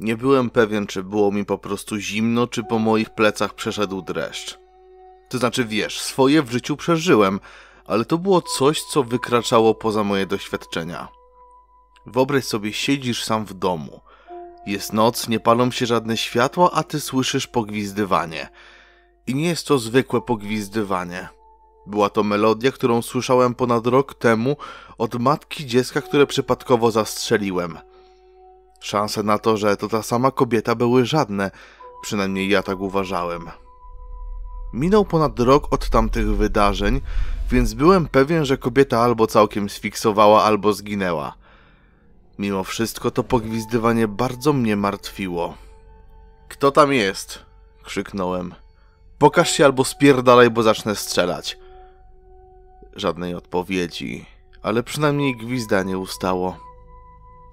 Nie byłem pewien, czy było mi po prostu zimno, czy po moich plecach przeszedł dreszcz. To znaczy, wiesz, swoje w życiu przeżyłem, ale to było coś, co wykraczało poza moje doświadczenia. Wyobraź sobie, siedzisz sam w domu. Jest noc, nie palą się żadne światła, a ty słyszysz pogwizdywanie. I nie jest to zwykłe pogwizdywanie. Była to melodia, którą słyszałem ponad rok temu od matki dziecka, które przypadkowo zastrzeliłem. Szanse na to, że to ta sama kobieta, były żadne, przynajmniej ja tak uważałem. Minął ponad rok od tamtych wydarzeń, więc byłem pewien, że kobieta albo całkiem sfiksowała, albo zginęła. Mimo wszystko to pogwizdywanie bardzo mnie martwiło. „Kto tam jest?” krzyknąłem. „Pokaż się albo spierdalaj, bo zacznę strzelać”. Żadnej odpowiedzi, ale przynajmniej gwizdanie ustało.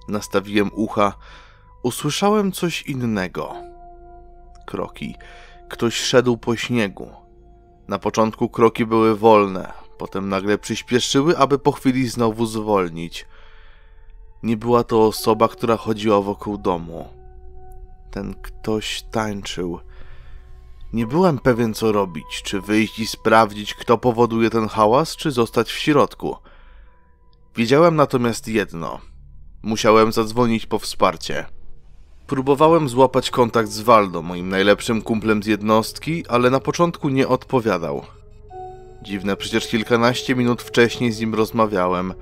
Nastawiłem ucha. Usłyszałem coś innego. Kroki. Ktoś szedł po śniegu. Na początku kroki były wolne, potem nagle przyspieszyły, aby po chwili znowu zwolnić. Nie była to osoba, która chodziła wokół domu. Ten ktoś tańczył. Nie byłem pewien, co robić, czy wyjść i sprawdzić, kto powoduje ten hałas, czy zostać w środku. Wiedziałem natomiast jedno. Musiałem zadzwonić po wsparcie. Próbowałem złapać kontakt z Waldo, moim najlepszym kumplem z jednostki, ale na początku nie odpowiadał. Dziwne, przecież kilkanaście minut wcześniej z nim rozmawiałem.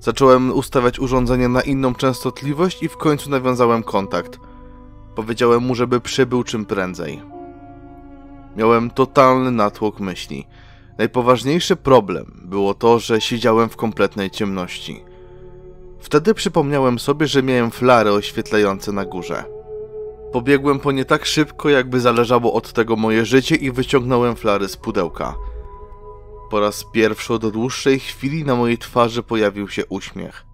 Zacząłem ustawiać urządzenie na inną częstotliwość i w końcu nawiązałem kontakt. Powiedziałem mu, żeby przybył czym prędzej. Miałem totalny natłok myśli. Najpoważniejszy problem było to, że siedziałem w kompletnej ciemności. Wtedy przypomniałem sobie, że miałem flary oświetlające na górze. Pobiegłem po nie tak szybko, jakby zależało od tego moje życie, i wyciągnąłem flary z pudełka. Po raz pierwszy od dłuższej chwili na mojej twarzy pojawił się uśmiech.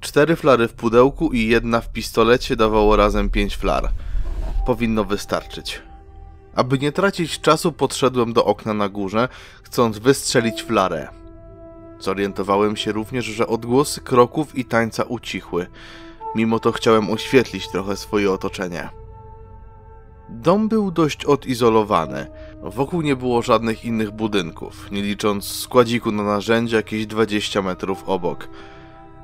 4 flary w pudełku i 1 w pistolecie dawało razem 5 flar. Powinno wystarczyć. Aby nie tracić czasu, podszedłem do okna na górze, chcąc wystrzelić flarę. Zorientowałem się również, że odgłosy kroków i tańca ucichły. Mimo to chciałem oświetlić trochę swoje otoczenie. Dom był dość odizolowany. Wokół nie było żadnych innych budynków, nie licząc składziku na narzędzia jakieś 20 metrów obok.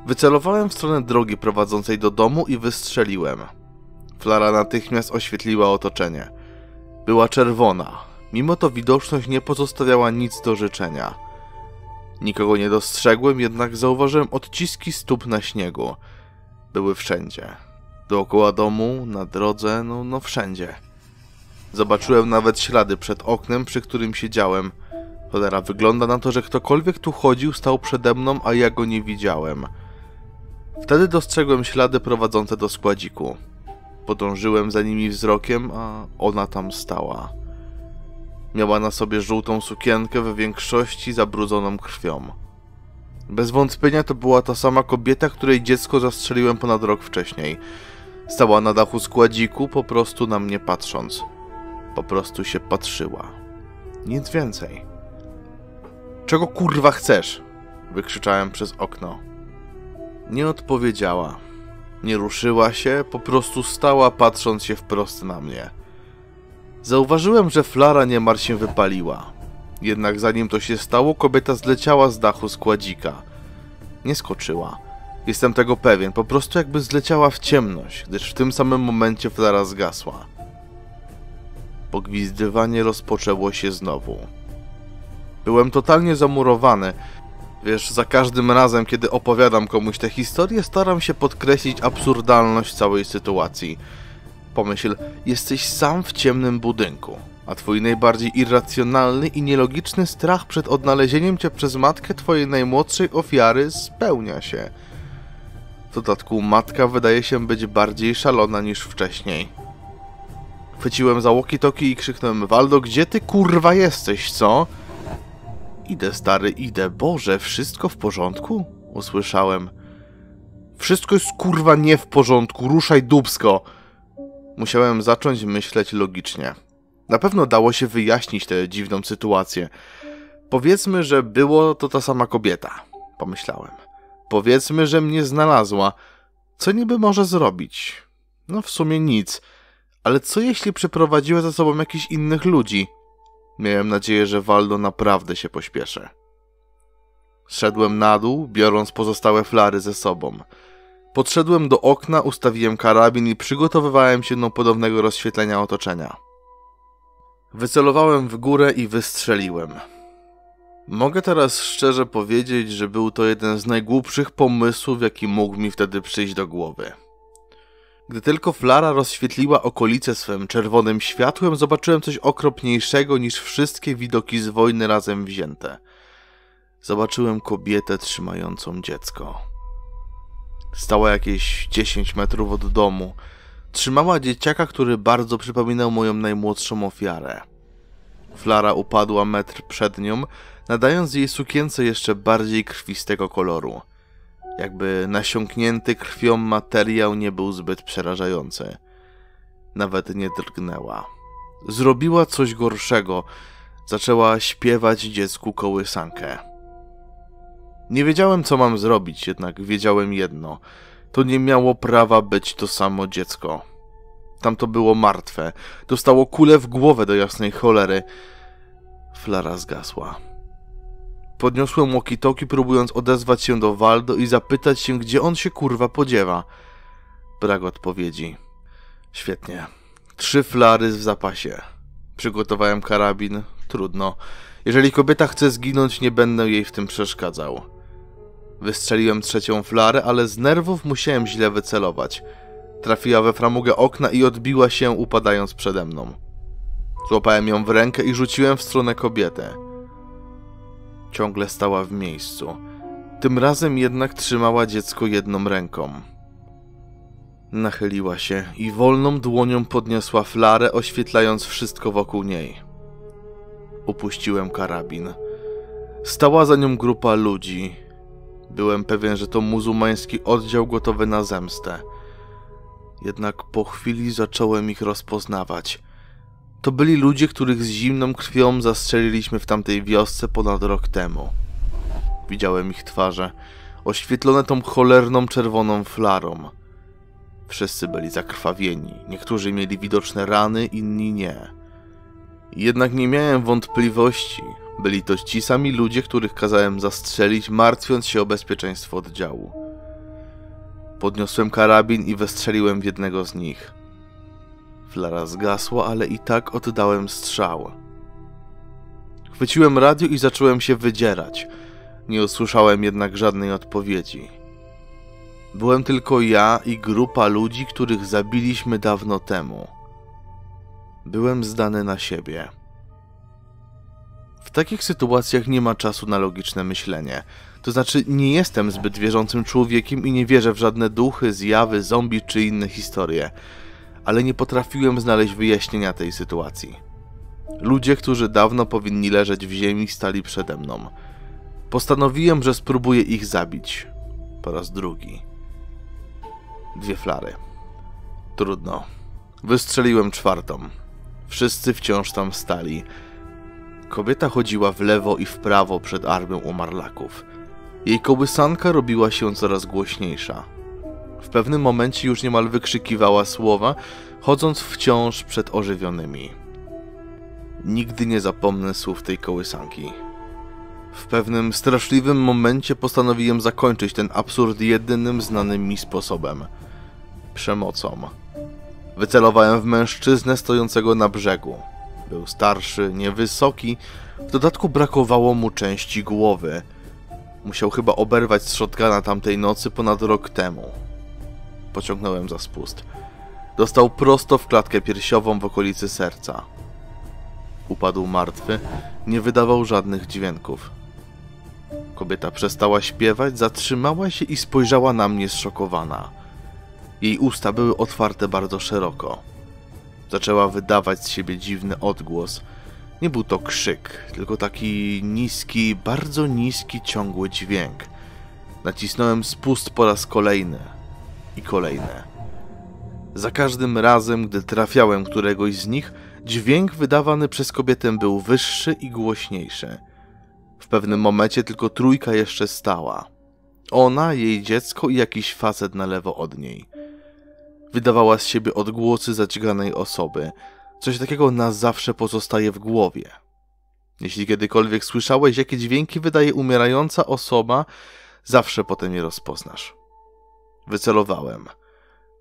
Wycelowałem w stronę drogi prowadzącej do domu i wystrzeliłem. Flara natychmiast oświetliła otoczenie. Była czerwona. Mimo to widoczność nie pozostawiała nic do życzenia. Nikogo nie dostrzegłem, jednak zauważyłem odciski stóp na śniegu. Były wszędzie. Dookoła domu, na drodze, no wszędzie. Zobaczyłem nawet ślady przed oknem, przy którym siedziałem. Cholera, wygląda na to, że ktokolwiek tu chodził, stał przede mną, a ja go nie widziałem. Wtedy dostrzegłem ślady prowadzące do składziku. Podążyłem za nimi wzrokiem, a ona tam stała. Miała na sobie żółtą sukienkę, w większości zabrudzoną krwią. Bez wątpienia to była ta sama kobieta, której dziecko zastrzeliłem ponad rok wcześniej. Stała na dachu składziku, po prostu na mnie patrząc. Po prostu się patrzyła. Nic więcej. „Czego kurwa chcesz?” wykrzyczałem przez okno. Nie odpowiedziała. Nie ruszyła się, po prostu stała, patrząc się wprost na mnie. Zauważyłem, że flara niemal się wypaliła. Jednak zanim to się stało, kobieta zleciała z dachu składzika. Nie skoczyła. Jestem tego pewien, po prostu jakby zleciała w ciemność, gdyż w tym samym momencie flara zgasła. Pogwizdywanie rozpoczęło się znowu. Byłem totalnie zamurowany. Wiesz, za każdym razem, kiedy opowiadam komuś tę historię, staram się podkreślić absurdalność całej sytuacji. Pomyśl, jesteś sam w ciemnym budynku, a twój najbardziej irracjonalny i nielogiczny strach przed odnalezieniem cię przez matkę twojej najmłodszej ofiary spełnia się. W dodatku matka wydaje się być bardziej szalona niż wcześniej. Chwyciłem za walkie-talkie i krzyknąłem: „Waldo, gdzie ty kurwa jesteś, co?” „Idę, stary, idę. Boże, wszystko w porządku?” usłyszałem. „Wszystko jest kurwa nie w porządku, ruszaj dupsko!” Musiałem zacząć myśleć logicznie. Na pewno dało się wyjaśnić tę dziwną sytuację. Powiedzmy, że było to ta sama kobieta, pomyślałem. Powiedzmy, że mnie znalazła. Co niby może zrobić? No w sumie nic. Ale co jeśli przeprowadziła za sobą jakichś innych ludzi? Miałem nadzieję, że Waldo naprawdę się pośpieszy. Szedłem na dół, biorąc pozostałe flary ze sobą. Podszedłem do okna, ustawiłem karabin i przygotowywałem się do podobnego rozświetlenia otoczenia. Wycelowałem w górę i wystrzeliłem. Mogę teraz szczerze powiedzieć, że był to jeden z najgłupszych pomysłów, jaki mógł mi wtedy przyjść do głowy. Gdy tylko flara rozświetliła okolice swym czerwonym światłem, zobaczyłem coś okropniejszego niż wszystkie widoki z wojny razem wzięte. Zobaczyłem kobietę trzymającą dziecko. Stała jakieś 10 metrów od domu. Trzymała dzieciaka, który bardzo przypominał moją najmłodszą ofiarę. Flara upadła metr przed nią, nadając jej sukience jeszcze bardziej krwistego koloru. Jakby nasiąknięty krwią materiał nie był zbyt przerażający. Nawet nie drgnęła. Zrobiła coś gorszego. Zaczęła śpiewać dziecku kołysankę. Nie wiedziałem, co mam zrobić, jednak wiedziałem jedno. To nie miało prawa być to samo dziecko. Tamto było martwe. Dostało kulę w głowę do jasnej cholery. Flara zgasła. Podniosłem walkie-talkie, próbując odezwać się do Waldo i zapytać się, gdzie on się kurwa podziewa. Brak odpowiedzi. Świetnie. 3 flary w zapasie. Przygotowałem karabin. Trudno. Jeżeli kobieta chce zginąć, nie będę jej w tym przeszkadzał. Wystrzeliłem 3. flarę, ale z nerwów musiałem źle wycelować. Trafiła we framugę okna i odbiła się, upadając przede mną. Złapałem ją w rękę i rzuciłem w stronę kobiety. Ciągle stała w miejscu. Tym razem jednak trzymała dziecko jedną ręką. Nachyliła się i wolną dłonią podniosła flarę, oświetlając wszystko wokół niej. Upuściłem karabin. Stała za nią grupa ludzi. Byłem pewien, że to muzułmański oddział gotowy na zemstę. Jednak po chwili zacząłem ich rozpoznawać. To byli ludzie, których z zimną krwią zastrzeliliśmy w tamtej wiosce ponad rok temu. Widziałem ich twarze, oświetlone tą cholerną czerwoną flarą. Wszyscy byli zakrwawieni, niektórzy mieli widoczne rany, inni nie. Jednak nie miałem wątpliwości. Byli to ci sami ludzie, których kazałem zastrzelić, martwiąc się o bezpieczeństwo oddziału. Podniosłem karabin i wystrzeliłem w jednego z nich. Flara zgasła, ale i tak oddałem strzał. Chwyciłem radio i zacząłem się wydzierać. Nie usłyszałem jednak żadnej odpowiedzi. Byłem tylko ja i grupa ludzi, których zabiliśmy dawno temu. Byłem zdany na siebie. W takich sytuacjach nie ma czasu na logiczne myślenie. To znaczy, nie jestem zbyt wierzącym człowiekiem i nie wierzę w żadne duchy, zjawy, zombie czy inne historie. Ale nie potrafiłem znaleźć wyjaśnienia tej sytuacji. Ludzie, którzy dawno powinni leżeć w ziemi, stali przede mną. Postanowiłem, że spróbuję ich zabić. Po raz drugi. 2 flary. Trudno. Wystrzeliłem 4. Wszyscy wciąż tam stali. Kobieta chodziła w lewo i w prawo przed armią umarlaków. Jej kołysanka robiła się coraz głośniejsza. W pewnym momencie już niemal wykrzykiwała słowa, chodząc wciąż przed ożywionymi. Nigdy nie zapomnę słów tej kołysanki. W pewnym straszliwym momencie postanowiłem zakończyć ten absurd jedynym znanym mi sposobem. Przemocą. Wycelowałem w mężczyznę stojącego na brzegu. Był starszy, niewysoki, w dodatku brakowało mu części głowy. Musiał chyba oberwać z shotguna tamtej nocy ponad rok temu. Pociągnąłem za spust. Dostał prosto w klatkę piersiową w okolicy serca. Upadł martwy, nie wydawał żadnych dźwięków. Kobieta przestała śpiewać, zatrzymała się i spojrzała na mnie zszokowana. Jej usta były otwarte bardzo szeroko. Zaczęła wydawać z siebie dziwny odgłos. Nie był to krzyk, tylko taki niski, bardzo niski, ciągły dźwięk. Nacisnąłem spust po raz kolejny. I kolejne. Za każdym razem, gdy trafiałem któregoś z nich, dźwięk wydawany przez kobietę był wyższy i głośniejszy. W pewnym momencie tylko trójka jeszcze stała. Ona, jej dziecko i jakiś facet na lewo od niej. wydawała z siebie odgłosy zadźganej osoby. Coś takiego na zawsze pozostaje w głowie. Jeśli kiedykolwiek słyszałeś, jakie dźwięki wydaje umierająca osoba, zawsze potem je rozpoznasz. Wycelowałem.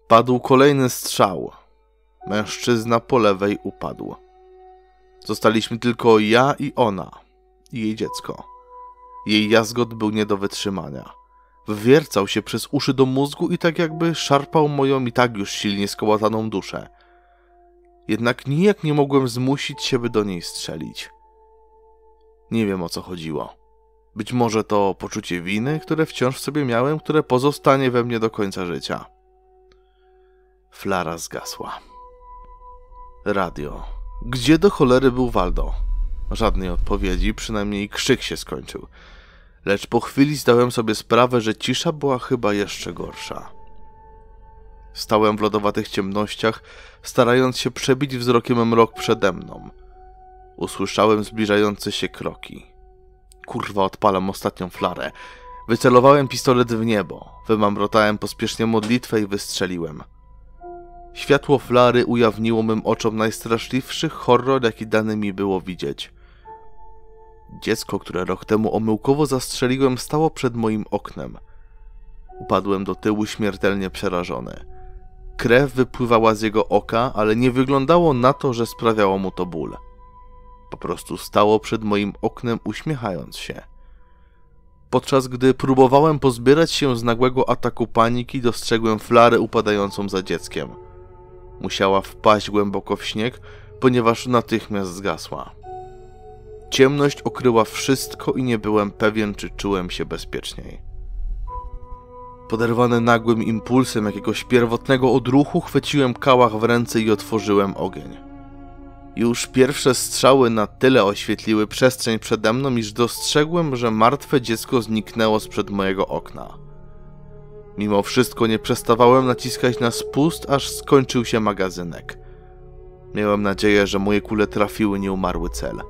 Padł kolejny strzał. Mężczyzna po lewej upadł. Zostaliśmy tylko ja i ona, i jej dziecko. Jej jazgot był nie do wytrzymania. Wwiercał się przez uszy do mózgu i tak jakby szarpał moją i tak już silnie skołataną duszę. Jednak nijak nie mogłem zmusić się, by do niej strzelić. Nie wiem, o co chodziło. Być może to poczucie winy, które wciąż w sobie miałem, które pozostanie we mnie do końca życia. Flara zgasła. Radio. Gdzie do cholery był Waldo? Żadnej odpowiedzi, przynajmniej krzyk się skończył. Lecz po chwili zdałem sobie sprawę, że cisza była chyba jeszcze gorsza. Stałem w lodowatych ciemnościach, starając się przebić wzrokiem mrok przede mną. Usłyszałem zbliżające się kroki. Kurwa, odpalam ostatnią flarę. Wycelowałem pistolet w niebo. Wymamrotałem pospiesznie modlitwę i wystrzeliłem. Światło flary ujawniło mym oczom najstraszliwszy horror, jaki dany mi było widzieć. Dziecko, które rok temu omyłkowo zastrzeliłem, stało przed moim oknem. Upadłem do tyłu śmiertelnie przerażony. Krew wypływała z jego oka, ale nie wyglądało na to, że sprawiało mu to ból. Po prostu stało przed moim oknem, uśmiechając się. Podczas gdy próbowałem pozbierać się z nagłego ataku paniki, dostrzegłem flarę upadającą za dzieckiem. Musiała wpaść głęboko w śnieg, ponieważ natychmiast zgasła. Ciemność okryła wszystko i nie byłem pewien, czy czułem się bezpieczniej. Poderwany nagłym impulsem jakiegoś pierwotnego odruchu, chwyciłem kałach w ręce i otworzyłem ogień. Już pierwsze strzały na tyle oświetliły przestrzeń przede mną, iż dostrzegłem, że martwe dziecko zniknęło sprzed mojego okna. Mimo wszystko nie przestawałem naciskać na spust, aż skończył się magazynek. Miałem nadzieję, że moje kule trafiły nieumarły cel.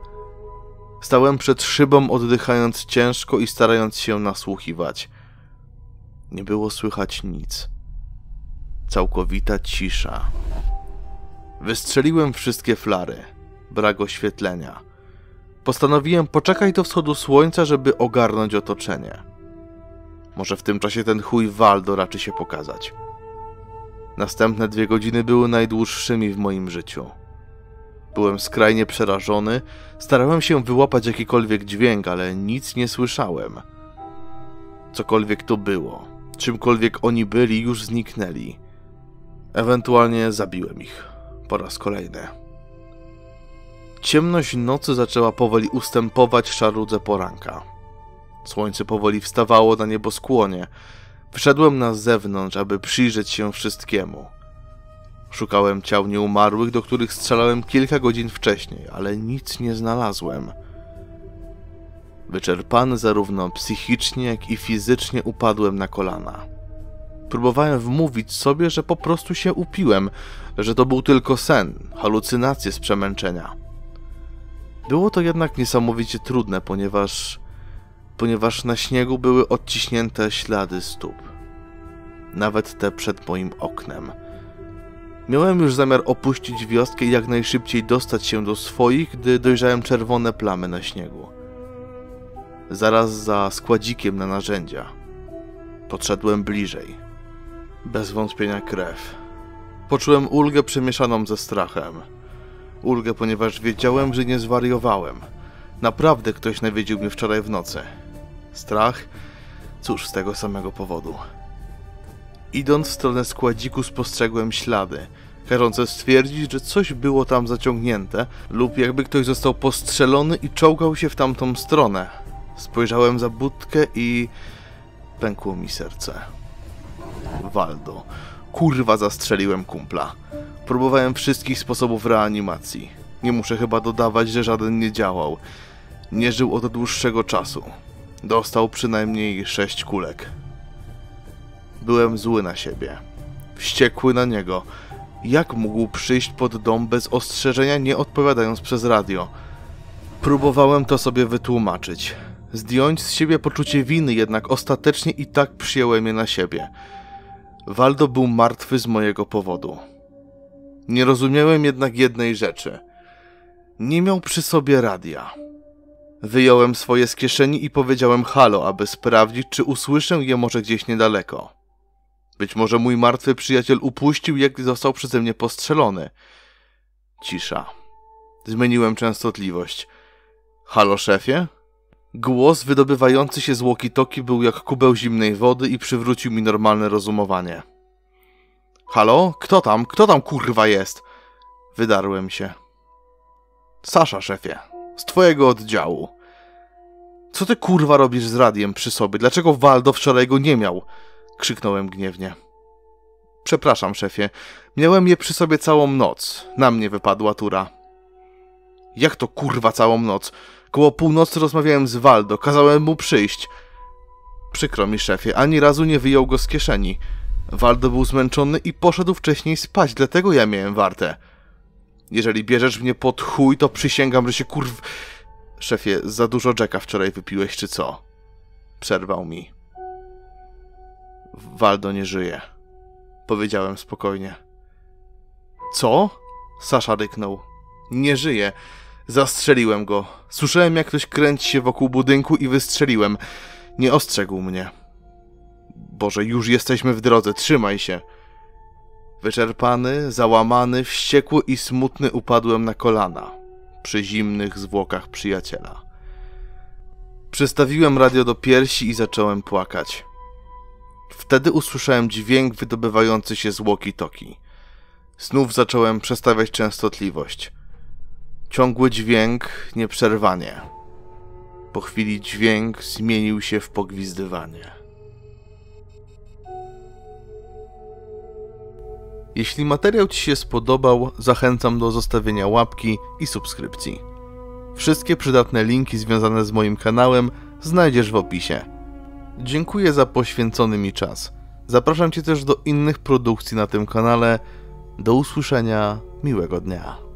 Stałem przed szybą, oddychając ciężko i starając się nasłuchiwać. Nie było słychać nic. Całkowita cisza. Wystrzeliłem wszystkie flary. Brak oświetlenia. Postanowiłem poczekać do wschodu słońca, żeby ogarnąć otoczenie. Może w tym czasie ten chuj Waldo raczy się pokazać. Następne 2 godziny były najdłuższymi w moim życiu. Byłem skrajnie przerażony, starałem się wyłapać jakikolwiek dźwięk, ale nic nie słyszałem. Cokolwiek to było, czymkolwiek oni byli, już zniknęli. Ewentualnie zabiłem ich po raz kolejny. Ciemność nocy zaczęła powoli ustępować szarudze poranka. Słońce powoli wstawało na nieboskłonie. Wyszedłem na zewnątrz, aby przyjrzeć się wszystkiemu. Szukałem ciał nieumarłych, do których strzelałem kilka godzin wcześniej, ale nic nie znalazłem. Wyczerpany zarówno psychicznie, jak i fizycznie upadłem na kolana. Próbowałem wmówić sobie, że po prostu się upiłem, że to był tylko sen, halucynacje z przemęczenia. Było to jednak niesamowicie trudne, ponieważ na śniegu były odciśnięte ślady stóp. Nawet te przed moim oknem. Miałem już zamiar opuścić wioskę i jak najszybciej dostać się do swoich, gdy dojrzałem czerwone plamy na śniegu. Zaraz za składzikiem na narzędzia. Podszedłem bliżej. Bez wątpienia krew. Poczułem ulgę przemieszaną ze strachem. Ulgę, ponieważ wiedziałem, że nie zwariowałem. Naprawdę ktoś nawiedził mnie wczoraj w nocy. Strach? Cóż, z tego samego powodu. Idąc w stronę składziku, spostrzegłem ślady, każące stwierdzić, że coś było tam zaciągnięte lub jakby ktoś został postrzelony i czołgał się w tamtą stronę. Spojrzałem za budkę i pękło mi serce. Waldo. Kurwa, zastrzeliłem kumpla. Próbowałem wszystkich sposobów reanimacji. Nie muszę chyba dodawać, że żaden nie działał. Nie żył od dłuższego czasu. Dostał przynajmniej 6 kulek. Byłem zły na siebie. Wściekły na niego. Jak mógł przyjść pod dom bez ostrzeżenia, nie odpowiadając przez radio? Próbowałem to sobie wytłumaczyć. Zdjąć z siebie poczucie winy, jednak ostatecznie i tak przyjąłem je na siebie. Waldo był martwy z mojego powodu. Nie rozumiałem jednak jednej rzeczy. Nie miał przy sobie radia. Wyjąłem swoje z kieszeni i powiedziałem halo, aby sprawdzić, czy usłyszę je może gdzieś niedaleko. Być może mój martwy przyjaciel upuścił, jak został przeze mnie postrzelony. Cisza. Zmieniłem częstotliwość. Halo, szefie? Głos wydobywający się z walkie-talkie był jak kubeł zimnej wody i przywrócił mi normalne rozumowanie. Halo? Kto tam? Kto tam kurwa jest? Wydarłem się. Sasza, szefie. Z twojego oddziału. Co ty kurwa robisz z radiem przy sobie? Dlaczego Waldo wczoraj go nie miał? Krzyknąłem gniewnie. Przepraszam, szefie. Miałem je przy sobie całą noc. Na mnie wypadła tura. Jak to kurwa całą noc? Koło północy rozmawiałem z Waldo. Kazałem mu przyjść. Przykro mi, szefie. Ani razu nie wyjął go z kieszeni. Waldo był zmęczony i poszedł wcześniej spać. Dlatego ja miałem wartę. Jeżeli bierzesz mnie pod chuj, to przysięgam, że się kurw... Szefie, za dużo Jacka wczoraj wypiłeś, czy co? Przerwał mi. Waldo nie żyje. Powiedziałem spokojnie. Co? Sasza ryknął. Nie żyje. Zastrzeliłem go. Słyszałem, jak ktoś kręci się wokół budynku i wystrzeliłem. Nie ostrzegł mnie. Boże, już jesteśmy w drodze. Trzymaj się. Wyczerpany, załamany, wściekły i smutny upadłem na kolana przy zimnych zwłokach przyjaciela. Przystawiłem radio do piersi i zacząłem płakać. Wtedy usłyszałem dźwięk wydobywający się z walkie-talkie. Znów zacząłem przestawiać częstotliwość. Ciągły dźwięk, nieprzerwanie. Po chwili dźwięk zmienił się w pogwizdywanie. Jeśli materiał ci się spodobał, zachęcam do zostawienia łapki i subskrypcji. Wszystkie przydatne linki związane z moim kanałem znajdziesz w opisie. Dziękuję za poświęcony mi czas. Zapraszam cię też do innych produkcji na tym kanale. Do usłyszenia, miłego dnia.